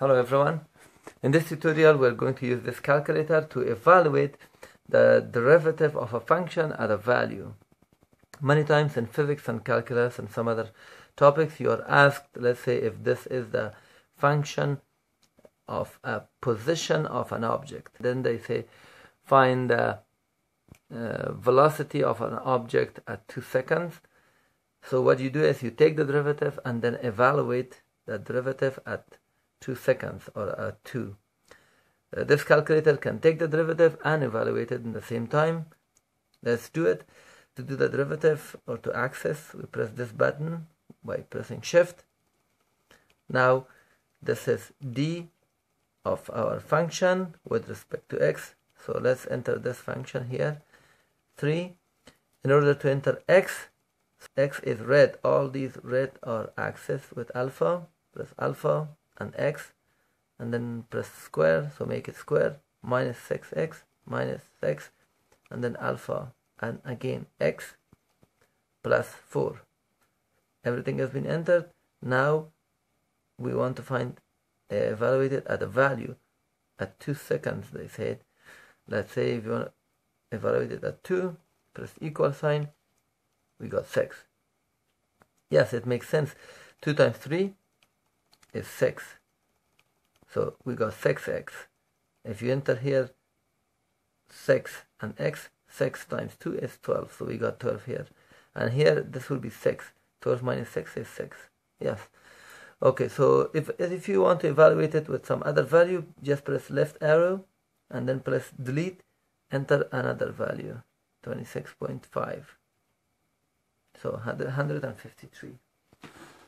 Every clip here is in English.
Hello everyone, in this tutorial we're going to use this calculator to evaluate the derivative of a function at a value. Many times in physics and calculus and some other topics you are asked, let's say, if this is the function of a position of an object. Then they say find the velocity of an object at 2 seconds. So what you do is you take the derivative and then evaluate the derivative at 2 seconds or a 2. This calculator can take the derivative and evaluate it in the same time. Let's do it. To do the derivative or to access, we press this button by pressing shift. Now this is d of our function with respect to x. So let's enter this function here, 3. In order to enter x, x is red. All these red are accessed with alpha. Press alpha and x, and then press square, so make it square, minus 6x, minus 6, and then alpha, and again x, plus 4. Everything has been entered. Now we want to evaluate it at a value, at 2 seconds they said. Let's say if you want to evaluate it at 2, press equal sign, we got 6. Yes, it makes sense. 2 times 3 is 6, so we got 6x. If you enter here 6 and x, 6 times 2 is 12, so we got 12 here, and here this will be 6. 12 minus 6 is 6. Yes, okay. So if you want to evaluate it with some other value, just press left arrow and then press delete, enter another value, 26.5, so 153.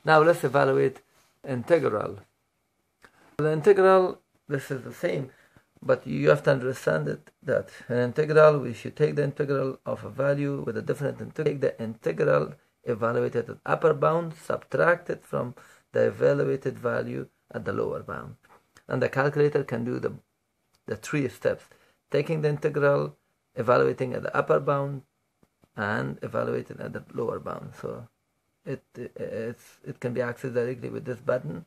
Now let's evaluate integral. The integral, this is the same, but you have to understand that an integral, if you take the integral of a value with a different integral, take the integral evaluated at upper bound, subtract it from the evaluated value at the lower bound. And the calculator can do the three steps: taking the integral, evaluating at the upper bound, and evaluating at the lower bound. So it can be accessed directly with this button.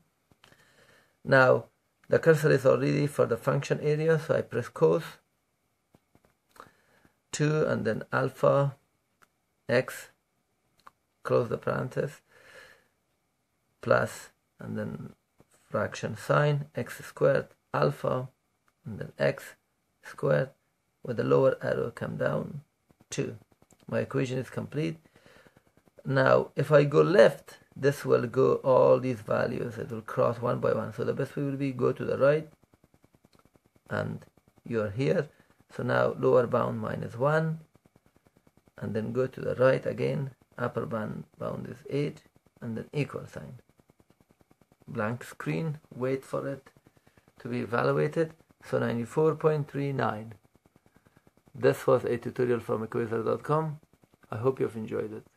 Now the cursor is already for the function area, so I press cos 2 and then alpha x, close the parenthesis, plus and then fraction sign, x squared, alpha, and then x squared, with the lower arrow come down, 2. My equation is complete. Now if I go left, this will go all these values, it will cross one by one. So the best way will be go to the right, and you're here. So now lower bound minus 1, and then go to the right again, upper bound is 8, and then equal sign. Blank screen, wait for it to be evaluated. So 94.39. This was a tutorial from equaser.com. I hope you've enjoyed it.